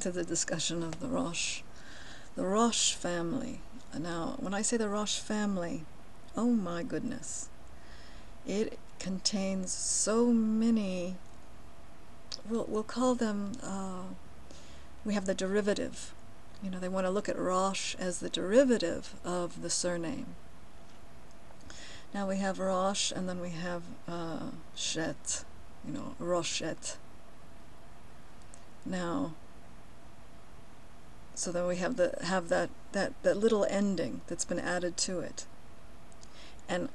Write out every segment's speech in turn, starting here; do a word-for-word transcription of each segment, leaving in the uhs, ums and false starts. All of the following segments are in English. to the discussion of the Roche. The Roche family. Now, when I say the Roche family, oh my goodness, it contains so many, we'll, we'll call them, uh, we have the derivative. You know, they want to look at Roche as the derivative of the surname. Now we have Roche, and then we have uh, Chette, you know, Rochette. Now, so then we have the have that that that little ending that's been added to it, and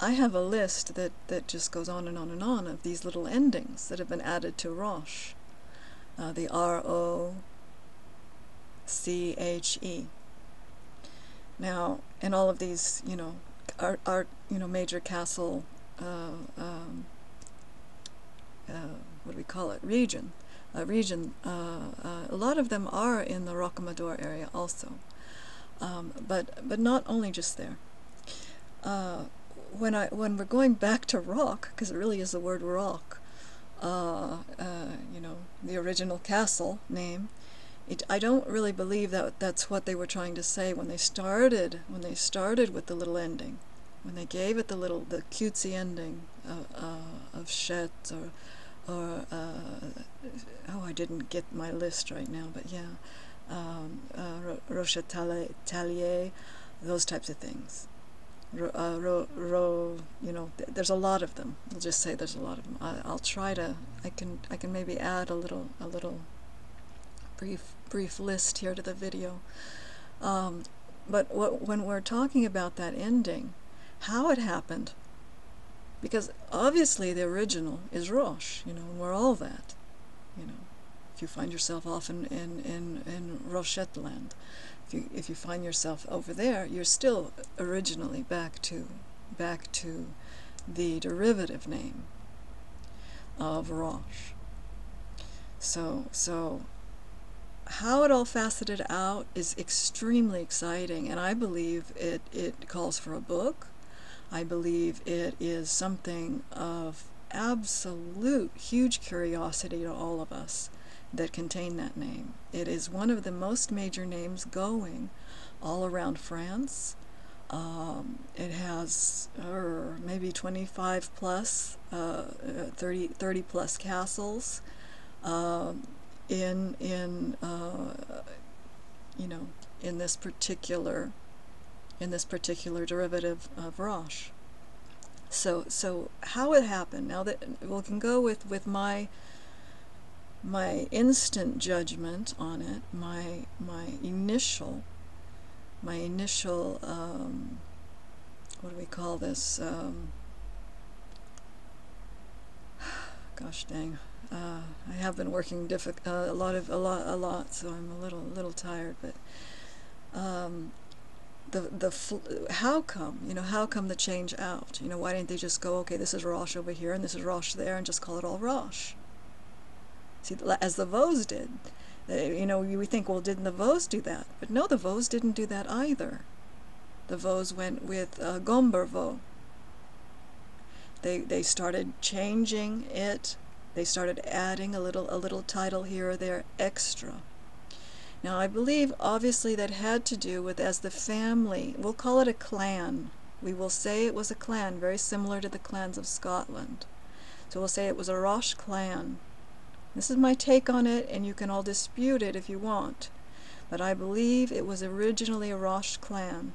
I have a list that that just goes on and on and on of these little endings that have been added to Roche, uh, the R O C H E. Now, and all of these, you know, are are you know major castle, uh, um, uh, what do we call it? Region. Uh, region. Uh, uh, a lot of them are in the Rocamadour area also, um, but but not only just there. Uh, when I when we're going back to rock, because it really is the word rock, uh, uh, you know, the original castle name. It, I don't really believe that that's what they were trying to say when they started when they started with the little ending, when they gave it the little the cutesy ending uh, uh, of Chette or. or, uh, oh, I didn't get my list right now, but yeah, um, uh, Rochetallier, those types of things. Ro, uh, ro, ro, you know, th there's a lot of them. I'll just say there's a lot of them. I, I'll try to, I can, I can maybe add a little, a little brief, brief list here to the video. Um, but what, when we're talking about that ending, how it happened, because obviously the original is Roche, you know, and we're all that, you know. If you find yourself off in, in, in, in Rochette land, if you, if you find yourself over there, you're still originally back to, back to the derivative name of Roche. So, so how it all faceted out is extremely exciting, and I believe it, it calls for a book. I believe it is something of absolute huge curiosity to all of us that contain that name. It is one of the most major names going all around France. Um, it has uh, maybe twenty-five plus, uh, thirty, thirty plus castles uh, in, in uh, you know, in this particular in this particular derivative of Roche. So, so how it happened, now that we can go with, with my, my instant judgment on it, my, my initial, my initial, um, what do we call this, um, gosh dang, uh, I have been working diffi uh, a lot of, a lot, a lot, so I'm a little, little tired, but, um, the the fl how come you know how come the change out, you know why didn't they just go, okay, this is Roche over here and this is Roche there, and just call it all Roche? See, as the Vaux did. They, you know we think, well, didn't the Vaux do that? But no, the Vaux didn't do that either. The Vaux went with uh, Gombervaux. They they started changing it. They started adding a little a little title here or there extra. Now, I believe, obviously, that had to do with, as the family, we'll call it a clan. We will say it was a clan, very similar to the clans of Scotland. So we'll say it was a Roche clan. This is my take on it, and you can all dispute it if you want. But I believe it was originally a Roche clan.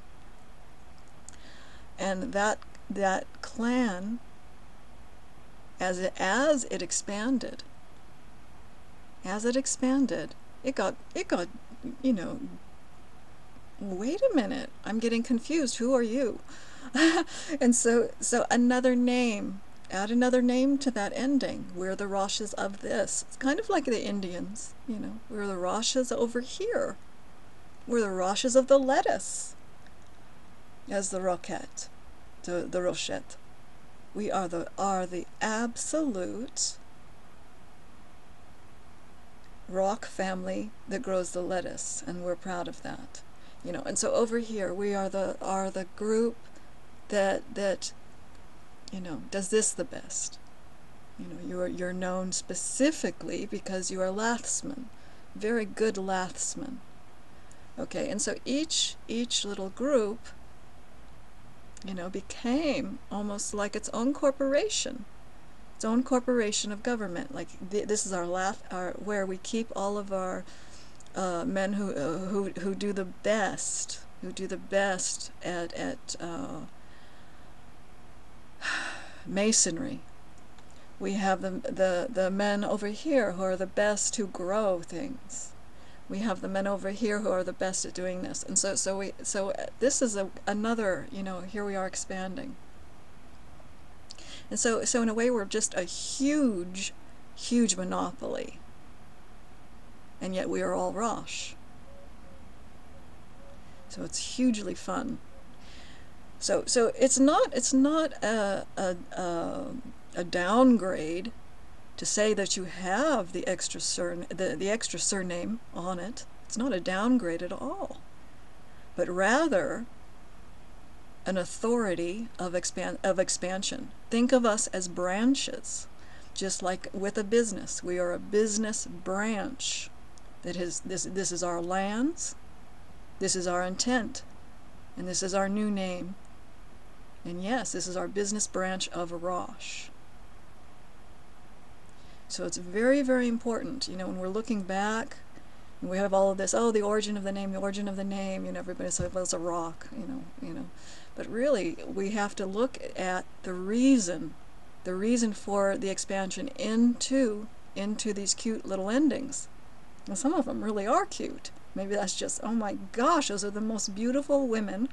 And that, that clan, as it, as it expanded, as it expanded, It got, it got, you know, wait a minute, I'm getting confused, who are you? And so, so another name, add another name to that ending. We're the Roches of this. It's kind of like the Indians, you know, we're the Roches over here. We're the Roches of the lettuce, as the Roquette, the, the Rochette. We are the, are the absolute rock family that grows the lettuce, and we're proud of that, you know. And so over here we are the are the group that that you know does this the best. You know, you're you're known specifically because you are lathsmen, very good lathsmen. Okay, and so each each little group, you know, became almost like its own corporation, its own corporation of government. Like th this is our lath, our where we keep all of our uh, men who uh, who who do the best, who do the best at at uh, masonry. We have the, the, the men over here who are the best who grow things. We have the men over here who are the best at doing this. And so, so, we, so this is a, another, you know, here we are expanding. And so, so in a way we're just a huge, huge monopoly. And yet we are all Roche. So it's hugely fun. So, so it's not, it's not a, a, a a downgrade to say that you have the extra surn the, the extra surname on it. It's not a downgrade at all, but rather an authority of expand of expansion. Think of us as branches, just like with a business. We are a business branch. That is, this this is our lands, this is our intent, and this is our new name. And yes, this is our business branch of Roche. So it's very, very important, you know, when we're looking back, and we have all of this, oh, the origin of the name, the origin of the name, you know, everybody says, well, it's a rock, you know, you know. But really, we have to look at the reason, the reason for the expansion into, into these cute little endings. And some of them really are cute. Maybe that's just, oh my gosh, those are the most beautiful women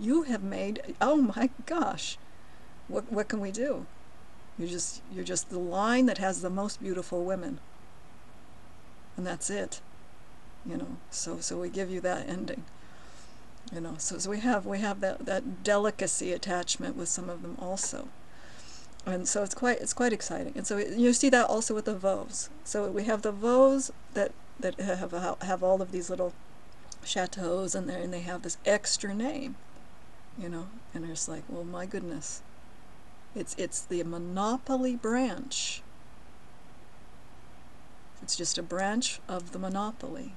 you have made, oh my gosh, what, what can we do? You're just, you're just the line that has the most beautiful women. And that's it, you know, so, so we give you that ending, you know, so, so we have, we have that, that delicacy attachment with some of them also. And so it's quite, it's quite exciting. And so it, you see that also with the Vaux. So we have the Vaux that, that have, have all of these little chateaus in there, and they have this extra name, you know, and it's like, well, my goodness. It's, it's the monopoly branch. It's just a branch of the monopoly.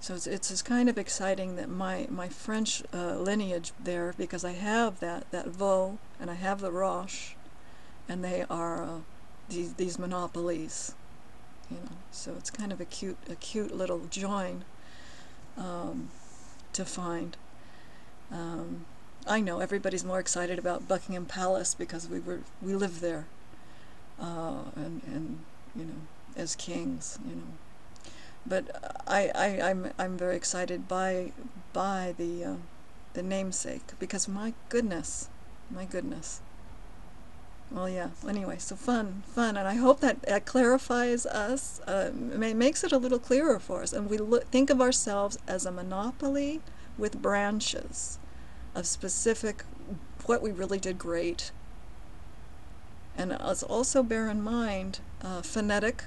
So it's, it's, it's kind of exciting that my, my French uh, lineage there, because I have that, that Vaux, and I have the Roche, and they are uh, these, these monopolies, you know. So it's kind of a cute, a cute little join um, to find. Um, I know everybody's more excited about Buckingham Palace because we were we live there, uh, and and you know, as kings, you know. But I, I I'm I'm very excited by by the uh, the namesake, because my goodness, my goodness. Well, yeah. Anyway, so fun, fun, and I hope that that clarifies us, uh, makes it a little clearer for us, and we look, think of ourselves as a monopoly with branches of specific, what we really did great. And let's also bear in mind uh, phonetic,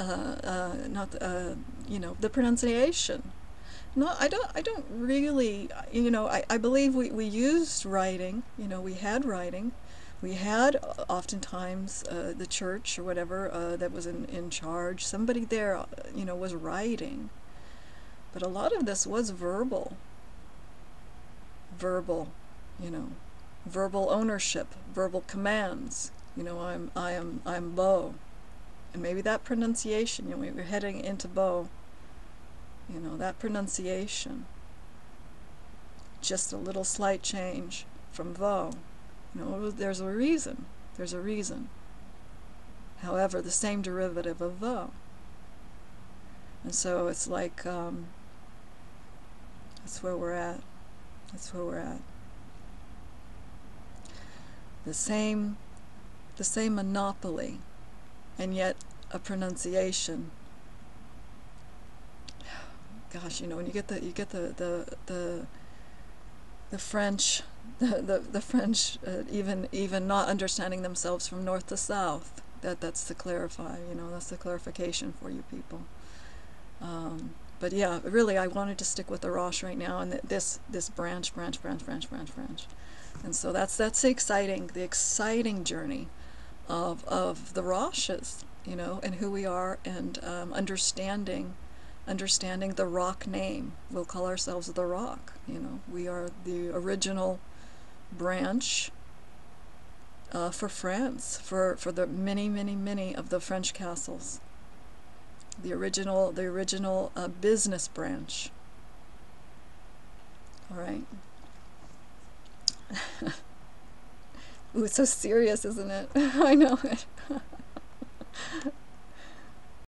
uh, uh, not uh, you know, the pronunciation. No, I don't. I don't really. You know, I, I believe we we used writing. You know, we had writing, we had oftentimes uh, the church or whatever uh, that was in in charge. Somebody there, you know, was writing, but a lot of this was verbal. Verbal, you know, verbal ownership, verbal commands. You know, I'm I am I'm Beau, and maybe that pronunciation. You know, we were heading into Beau. You know, that pronunciation, just a little slight change from Vaux. You know, there's a reason, there's a reason. However, the same derivative of Vaux. And so it's like, um, that's where we're at, that's where we're at. The same, the same monopoly, and yet a pronunciation. Gosh, you know, when you get the you get the the the, the French, the the, the French uh, even even not understanding themselves from north to south. That that's to clarify. You know, that's the clarification for you people. Um, but yeah, really, I wanted to stick with the Roche right now, and th this this branch, branch, branch, branch, branch, branch, and so that's that's the exciting the exciting journey of of the Roches. you know, and who we are, and um, understanding understanding the Rock name. We'll call ourselves the Rock. You know, we are the original branch uh, for France, for for the many many many of the French castles, the original the original uh, business branch. All right. Ooh, it's so serious, isn't it? I know it.